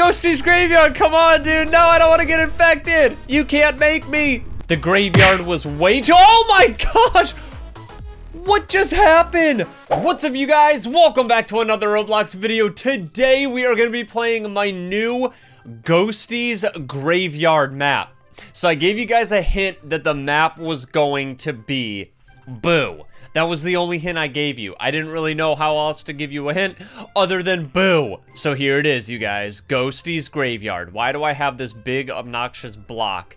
Ghosty's Graveyard, come on, dude. No, I don't want to get infected. You can't make me. The graveyard was way too... Oh my gosh. What just happened? What's up, you guys? Welcome back to another Roblox video. Today, we are going to be playing my new Ghosty's Graveyard map. So I gave you guys a hint that the map was going to be boo. That was the only hint I gave you. I didn't really know how else to give you a hint other than boo. So here it is, you guys. Ghosty's Graveyard. Why do I have this big, obnoxious block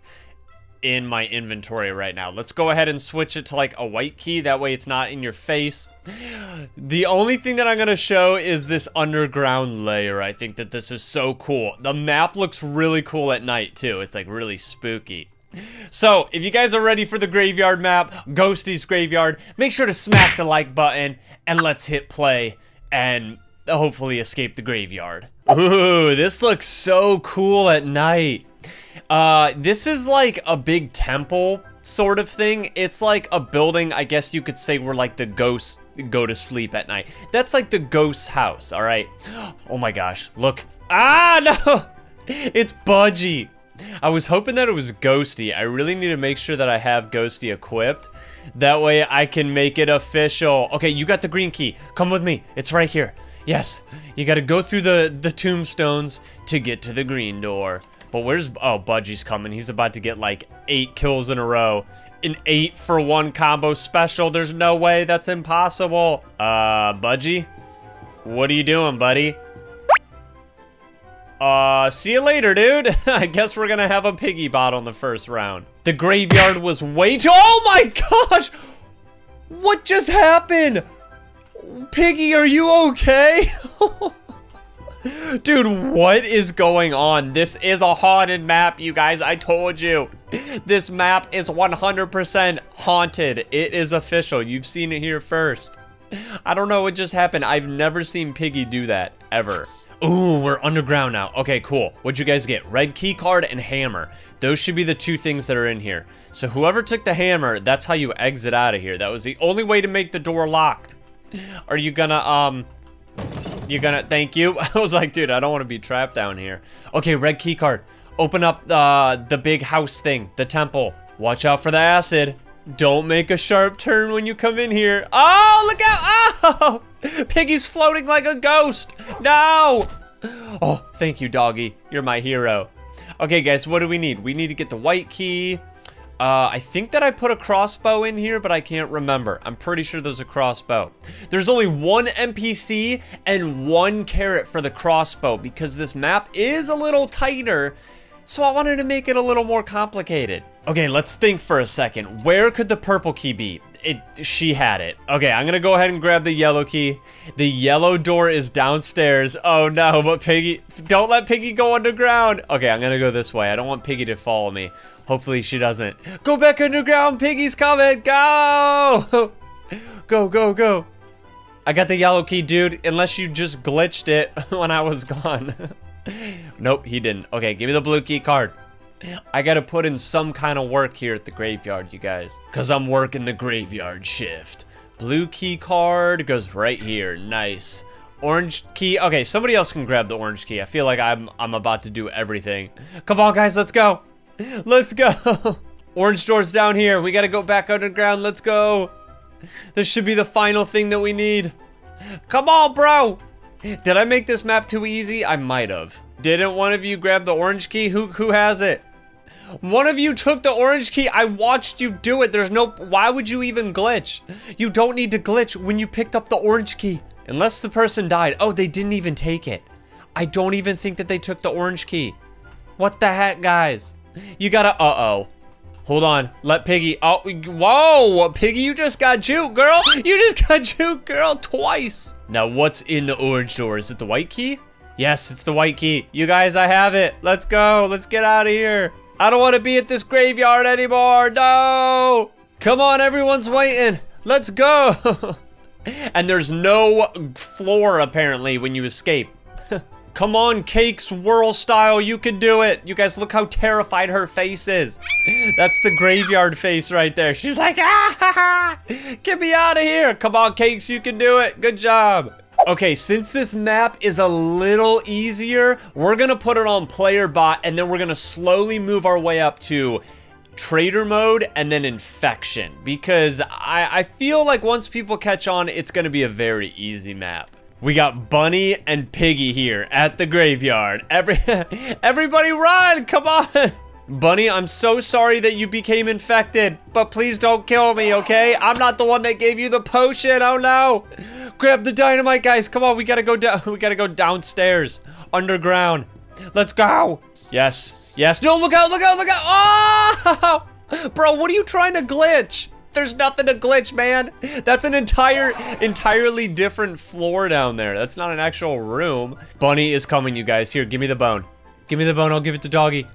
in my inventory right now? Let's go ahead and switch it to like a white key. That way it's not in your face. The only thing that I'm going to show is this underground layer. I think that this is so cool. The map looks really cool at night, too. It's like really spooky. So, if you guys are ready for the graveyard map, Ghosty's Graveyard, make sure to smack the like button, and let's hit play, and hopefully escape the graveyard. Ooh, this looks so cool at night. This is like a big temple sort of thing. It's like a building, I guess you could say, where like the ghosts go to sleep at night. That's like the ghost house, alright? Oh my gosh, look. Ah, no! It's Budgie. I was hoping that it was Ghosty. I really need to make sure that I have Ghosty equipped. That way I can make it official. Okay, you got the green key. Come with me. It's right here. Yes. You got to go through the tombstones to get to the green door. But where's... Oh, Budgie's coming. He's about to get like 8 kills in a row. An 8-for-1 combo special. There's no way. That's impossible. Budgie? What are you doing, buddy? See you later, dude. I guess we're gonna have a piggy bot on the first round. The graveyard was way too... Oh my gosh! What just happened? Piggy, are you okay? Dude, what is going on? This is a haunted map, you guys. I told you. This map is 100% haunted. It is official. You've seen it here first. I don't know what just happened. I've never seen Piggy do that, ever. Ooh, we're underground now. Okay, cool. What'd you guys get? Red key card and hammer. Those should be the two things that are in here. So whoever took the hammer, that's how you exit out of here. That was the only way to make the door locked. Are you gonna, you gonna, thank you. I was like, dude, I don't want to be trapped down here. Okay, red key card. Open up the big house thing, the temple. Watch out for the acid. Don't make a sharp turn when you come in here. Oh, look out. Oh! Piggy's floating like a ghost. No. Oh, thank you, doggy. You're my hero. Okay, guys, what do we need? We need to get the white key. I think that I put a crossbow in here, but I can't remember. I'm pretty sure there's a crossbow. There's only one NPC and one carrot for the crossbow because this map is a little tighter. So I wanted to make it a little more complicated. Okay, let's think for a second. Where could the purple key be? She had it. Okay, I'm gonna go ahead and grab the yellow key. The yellow door is downstairs. Oh no, but Piggy, don't let Piggy go underground. Okay, I'm gonna go this way. I don't want Piggy to follow me. Hopefully she doesn't. Go back underground, Piggy's coming, go! Go, go, go. I got the yellow key, dude, unless you just glitched it when I was gone. Nope, he didn't. Okay, give me the blue key card. I gotta put in some kind of work here at the graveyard, you guys, because I'm working the graveyard shift. Blue key card goes right here. Nice. Orange key. Okay, somebody else can grab the orange key. I feel like I'm about to do everything. Come on, guys, let's go. Let's go. Orange door's down here. We gotta go back underground. Let's go. This should be the final thing that we need. Come on, bro. Did I make this map too easy? I might have. Didn't one of you grab the orange key? Who has it? One of you took the orange key. I watched you do it. There's no... Why would you even glitch? You don't need to glitch when you picked up the orange key. Unless the person died. Oh, they didn't even take it. I don't even think that they took the orange key. What the heck, guys? You gotta... Uh-oh. Hold on. Let Piggy... Oh, whoa! Piggy, you just got juked, girl! You just got juked, girl! Twice! Now, what's in the orange door? Is it the white key? Yes, it's the white key. You guys, I have it. Let's go. Let's get out of here. I don't want to be at this graveyard anymore. No. Come on, everyone's waiting. Let's go. And there's no floor, apparently, when you escape. Come on, Cakes Whirl style. You can do it. You guys, look how terrified her face is. That's the graveyard face right there. She's like, ah, ha, ha. Get me out of here. Come on, Cakes. You can do it. Good job. Okay, since this map is a little easier, we're gonna put it on player bot, and then we're gonna slowly move our way up to trader mode and then infection, because I feel like once people catch on, it's gonna be a very easy map. We got Bunny and Piggy here at the graveyard. Everybody run, come on! Bunny, I'm so sorry that you became infected, but please don't kill me, okay? I'm not the one that gave you the potion, oh no! Grab the dynamite, guys, come on, we gotta go down, we gotta go downstairs, underground. Let's go! Yes, yes, no, look out, look out, look out! Oh! Bro, what are you trying to glitch? There's nothing to glitch, man. That's an entirely different floor down there. That's not an actual room. Bunny is coming, you guys. Here, give me the bone. Give me the bone, I'll give it to Doggy.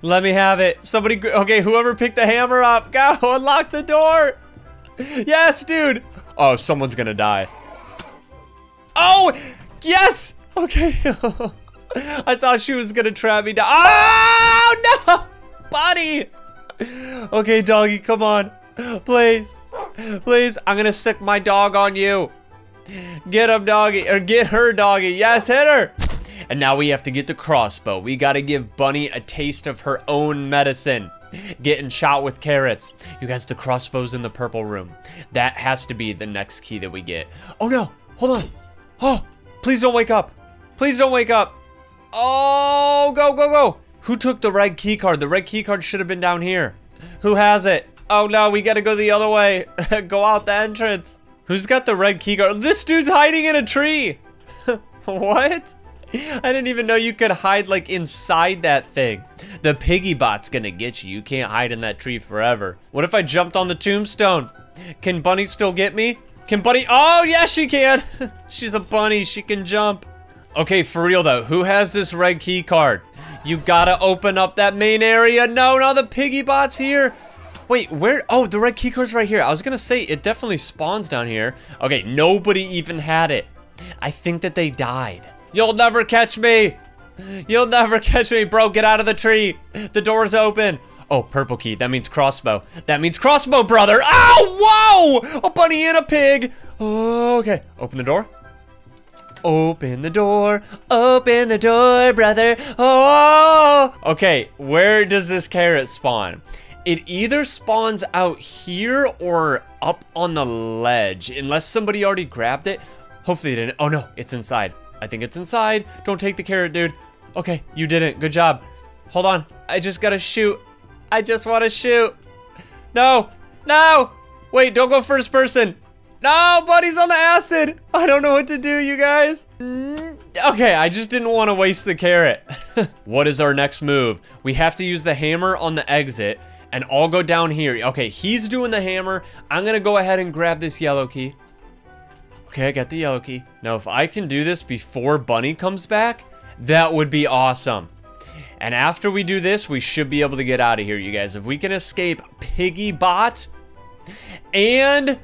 Let me have it. Somebody, okay, whoever picked the hammer up, go, unlock the door. Yes, dude. Oh, someone's gonna die. Oh, yes. Okay. I thought she was gonna trap me down. Oh, no, Bunny. Okay, Doggy, come on. Please, please, I'm gonna sick my dog on you. Get him, Doggy, or get her, Doggy. Yes, hit her. And now we have to get the crossbow. We gotta give Bunny a taste of her own medicine. Getting shot with carrots. You guys, the crossbow's in the purple room. That has to be the next key that we get. Oh no, hold on. Oh, please don't wake up. Please don't wake up. Oh, go, go, go. Who took the red key card? The red key card should have been down here. Who has it? Oh no, we gotta go the other way. Go out the entrance. Who's got the red key card? This dude's hiding in a tree. What? I didn't even know you could hide like inside that thing. The piggy bot's gonna get you. You can't hide in that tree forever. What if I jumped on the tombstone? Can Bunny still get me? Can Bunny? Oh yeah, she can. She's a bunny, she can jump. Okay, for real though, who has this red key card? You gotta open up that main area. No, no, the piggy bot's here. Wait, where? Oh, the red key card's right here. I was gonna say, it definitely spawns down here. Okay, nobody even had it. I think that they died. You'll never catch me. You'll never catch me, bro. Get out of the tree. The door's open. Oh, purple key. That means crossbow. That means crossbow, brother. Oh, whoa. A bunny and a pig. Okay, open the door. Open the door. Open the door, brother. Oh. Okay, where does this carrot spawn? It either spawns out here or up on the ledge, unless somebody already grabbed it. Hopefully they didn't. Oh no, it's inside. I think it's inside. Don't take the carrot, dude. Okay, you did it. Good job. Hold on. I just gotta shoot. I just wanna shoot. No, no. Wait, don't go first person. No, Buddy's on the acid. I don't know what to do, you guys. Okay, I just didn't want to waste the carrot. What is our next move? We have to use the hammer on the exit. And I'll go down here. Okay, he's doing the hammer. I'm gonna go ahead and grab this yellow key. Okay, I got the yellow key. Now, if I can do this before Bunny comes back, that would be awesome. And after we do this, we should be able to get out of here, you guys. If we can escape Piggy Bot and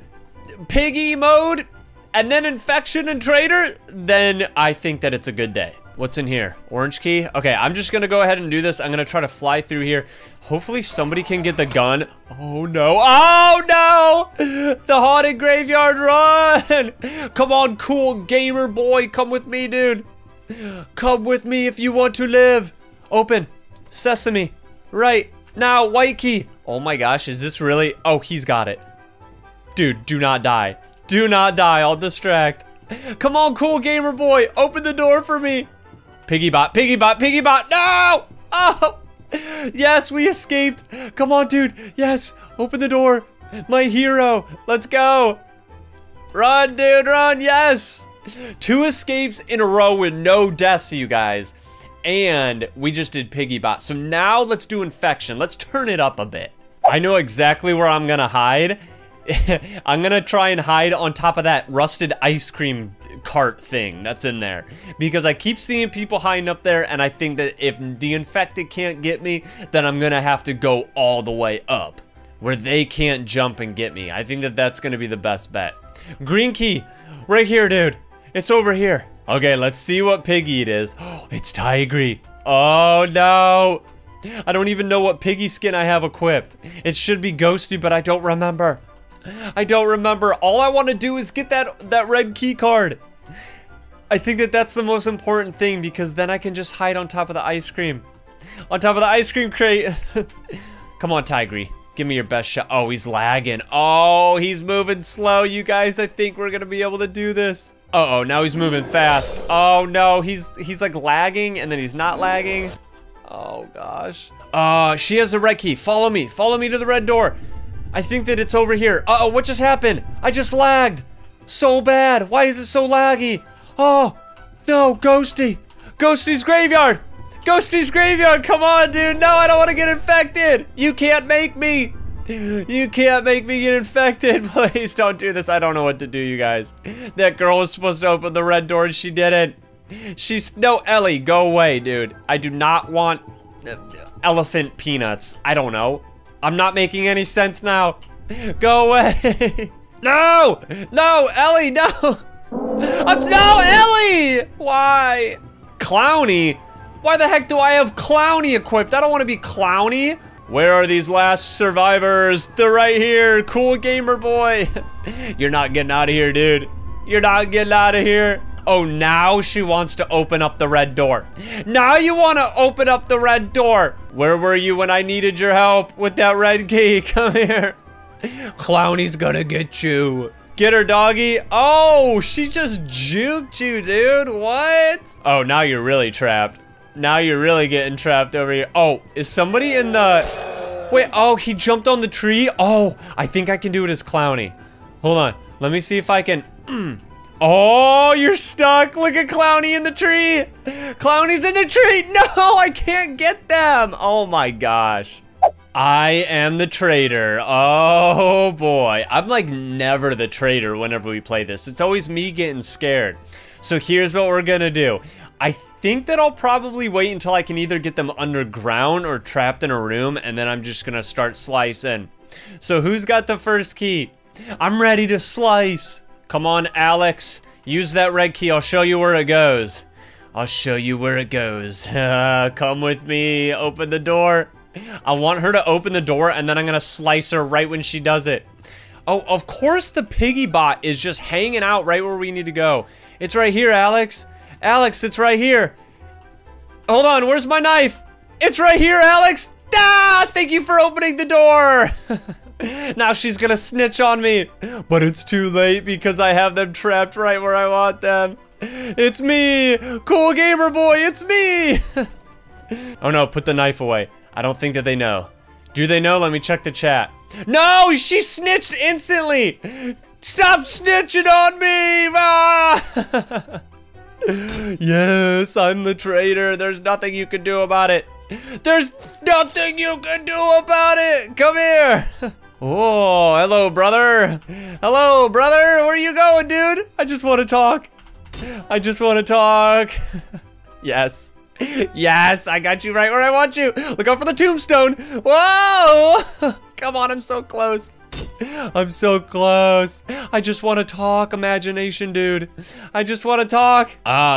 Piggy Mode and then Infection and Trader, then I think that it's a good day. What's in here? Orange key? Okay, I'm just gonna go ahead and do this. I'm gonna try to fly through here. Hopefully somebody can get the gun. Oh no. Oh no! The haunted graveyard, run! Come on, cool gamer boy. Come with me, dude. Come with me if you want to live. Open. Sesame. Right. Now, white key. Oh my gosh, is this really? Oh, he's got it. Dude, do not die. Do not die. I'll distract. Come on, cool gamer boy. Open the door for me. Piggy bot, piggy bot, piggy bot. No! Oh! Yes, we escaped. Come on, dude. Yes, open the door. My hero. Let's go. Run, dude, run. Yes. 2 escapes in a row with no deaths, you guys. And we just did piggy bot. So now let's do infection. Let's turn it up a bit. I know exactly where I'm going to hide. I'm gonna try and hide on top of that rusted ice cream cart thing that's in there, because I keep seeing people hiding up there, and I think that if the infected can't get me, then I'm gonna have to go all the way up where they can't jump and get me. I think that that's gonna be the best bet. Green key right here, dude. It's over here. Okay, let's see what piggy it is. Oh, it's Tigry. Oh no, I don't even know what piggy skin I have equipped. It should be Ghosty, but I don't remember. I don't remember. All I want to do is get that red key card. I think that that's the most important thing, because then I can just hide on top of the ice cream. On top of the ice cream crate. Come on, Tigry. Give me your best shot. Oh, he's lagging. Oh, he's moving slow, you guys. I think we're gonna be able to do this. Uh-oh, now he's moving fast. Oh, no, he's like lagging, and then he's not lagging. Oh, gosh. She has the red key. Follow me. Follow me to the red door. I think that it's over here. Uh-oh, what just happened? I just lagged. So bad. Why is it so laggy? Oh, no, Ghosty. Ghosty's Graveyard. Ghosty's Graveyard, come on, dude. No, I don't want to get infected. You can't make me. You can't make me get infected. Please don't do this. I don't know what to do, you guys. That girl was supposed to open the red door and she didn't. No, Ellie, go away, dude. I do not want elephant peanuts. I don't know. I'm not making any sense now. Go away. No, no, Ellie, no. No, Ellie. Why? Clowny? Why the heck do I have Clowny equipped? I don't want to be Clowny. Where are these last survivors? They're right here. Cool gamer boy. You're not getting out of here, dude. You're not getting out of here. Oh, now she wants to open up the red door. Now you want to open up the red door. Where were you when I needed your help with that red key? Come here. Clowny's gonna get you. Get her, doggy. Oh, she just juked you, dude. What? Oh, now you're really trapped. Now you're really getting trapped over here. Oh, is somebody in the... Wait, oh, he jumped on the tree? Oh, I think I can do it as Clowny. Hold on. Let me see if I can... Oh, you're stuck. Look at Clowny in the tree. Clowny's in the tree. No, I can't get them. Oh, my gosh. I am the traitor. Oh, boy. I'm, like, never the traitor whenever we play this. It's always me getting scared. So here's what we're going to do. I think that I'll probably wait until I can either get them underground or trapped in a room, and then I'm just gonna start slicing. So who's got the first key? I'm ready to slice. Come on, Alex. Use that red key. I'll show you where it goes. I'll show you where it goes. Come with me. Open the door. I want her to open the door, and then I'm gonna slice her right when she does it. Oh, of course the piggy bot is just hanging out right where we need to go. It's right here, Alex. Alex, it's right here. Hold on, where's my knife? It's right here, Alex. Ah, thank you for opening the door. Now she's gonna snitch on me. But it's too late because I have them trapped right where I want them. It's me, cool gamer boy, it's me. Oh no, put the knife away. I don't think that they know. Do they know? Let me check the chat. No, she snitched instantly. Stop snitching on me. Ah! Yes, I'm the traitor. There's nothing you can do about it. There's nothing you can do about it. Come here. Oh, hello, brother. Hello, brother. Where are you going, dude? I just want to talk. I just want to talk. Yes. Yes, I got you right where I want you. Look out for the tombstone. Whoa. Come on, I'm so close. I'm so close. I just want to talk, imagination, dude. I just want to talk.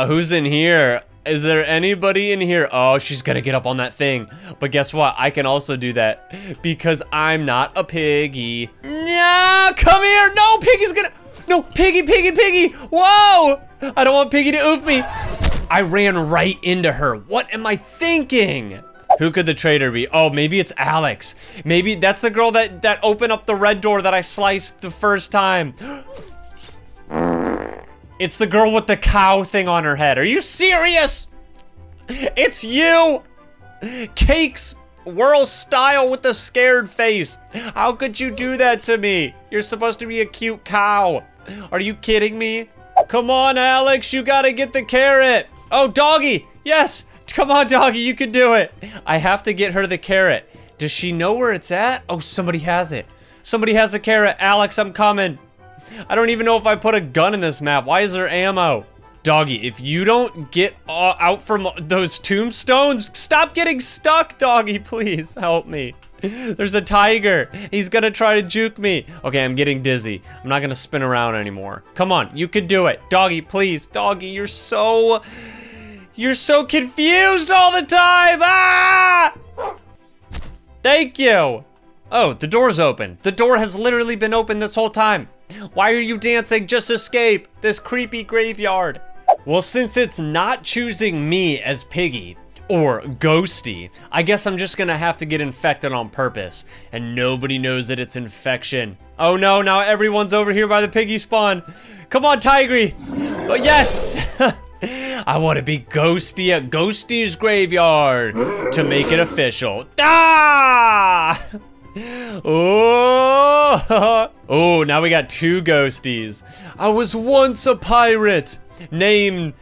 Who's in here? Is there anybody in here? Oh, she's gonna get up on that thing. But guess what? I can also do that because I'm not a piggy. No, come here. No, piggy's gonna... No, piggy, piggy, piggy. Whoa. I don't want piggy to oof me. I ran right into her. What am I thinking? Who could the traitor be? Oh, maybe it's Alex. Maybe that's the girl that opened up the red door that I sliced the first time. It's the girl with the cow thing on her head. Are you serious? It's you! Cakes Whirl style with the scared face. How could you do that to me? You're supposed to be a cute cow. Are you kidding me? Come on, Alex. You gotta get the carrot. Oh, doggy. Yes. Come on, doggy, you can do it. I have to get her the carrot. Does she know where it's at? Oh, somebody has it. Somebody has the carrot. Alex, I'm coming. I don't even know if I put a gun in this map. Why is there ammo? Doggy, if you don't get out from those tombstones, stop getting stuck, doggy, please help me. There's a tiger. He's gonna try to juke me. Okay, I'm getting dizzy. I'm not gonna spin around anymore. Come on, you can do it. Doggy, please. Doggy, you're so... You're so confused all the time! Ah! Thank you! Oh, the door's open. The door has literally been open this whole time. Why are you dancing? Just escape this creepy graveyard. Well, since it's not choosing me as Piggy or Ghosty, I guess I'm just gonna have to get infected on purpose, and nobody knows that it's infection. Oh no, now everyone's over here by the Piggy spawn. Come on, Tigry. Oh, yes. I want to be Ghosty at Ghosty's Graveyard to make it official. Ah! Oh! Oh, now we got two Ghosties. I was once a pirate named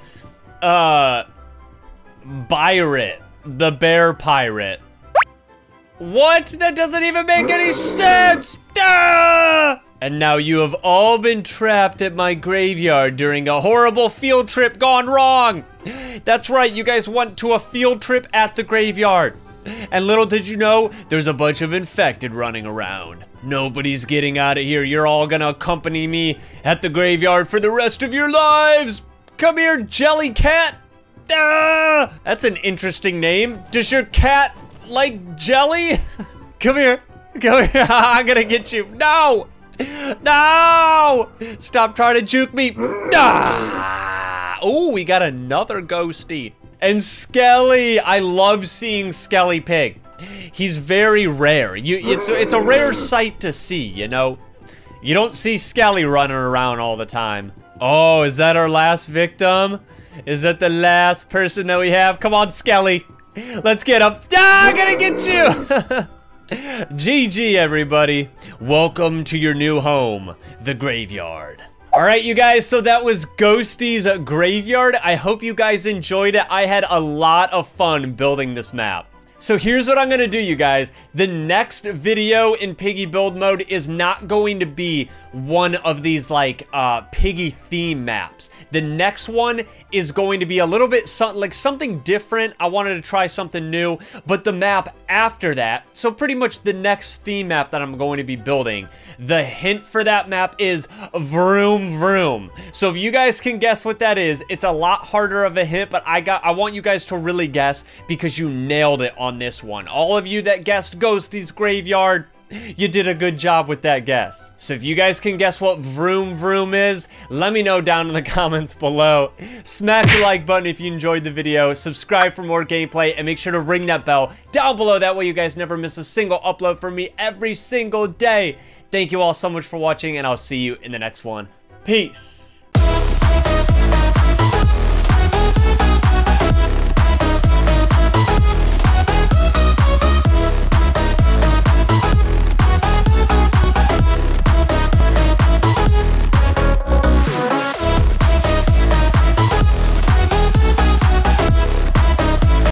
Byret, the bear pirate. What? That doesn't even make any sense! Ah! And now you have all been trapped at my graveyard during a horrible field trip gone wrong. That's right, you guys went to a field trip at the graveyard. And little did you know, there's a bunch of infected running around. Nobody's getting out of here. You're all gonna accompany me at the graveyard for the rest of your lives. Come here, jelly cat. Ah! That's an interesting name. Does your cat like jelly? Come here. Come here. I'm gonna get you. No. No! Stop trying to juke me. Ah! Oh, we got another Ghosty. And Skelly, I love seeing Skelly Pig. He's very rare. It's a rare sight to see, you know? You don't see Skelly running around all the time. Oh, is that our last victim? Is that the last person that we have? Come on, Skelly. Let's get up. Ah, I'm gonna get you! GG, everybody. Welcome to your new home, the graveyard. All right, you guys, so that was Ghosty's Graveyard. I hope you guys enjoyed it. I had a lot of fun building this map. So here's what I'm gonna do, you guys. The next video in Piggy build mode is not going to be one of these like Piggy theme maps. The next one is going to be a little bit something different. I wanted to try something new, but the map after that, so pretty much the next theme map that I'm going to be building, the hint for that map is Vroom Vroom. So if you guys can guess what that is, it's a lot harder of a hint, but I want you guys to really guess because you nailed it on this one. All of you that guessed Ghosty's Graveyard, you did a good job with that guess. So if you guys can guess what Vroom Vroom is, let me know down in the comments below. Smack the like button if you enjoyed the video, subscribe for more gameplay, and make sure to ring that bell down below. That way you guys never miss a single upload from me every single day. Thank you all so much for watching, and I'll see you in the next one. Peace.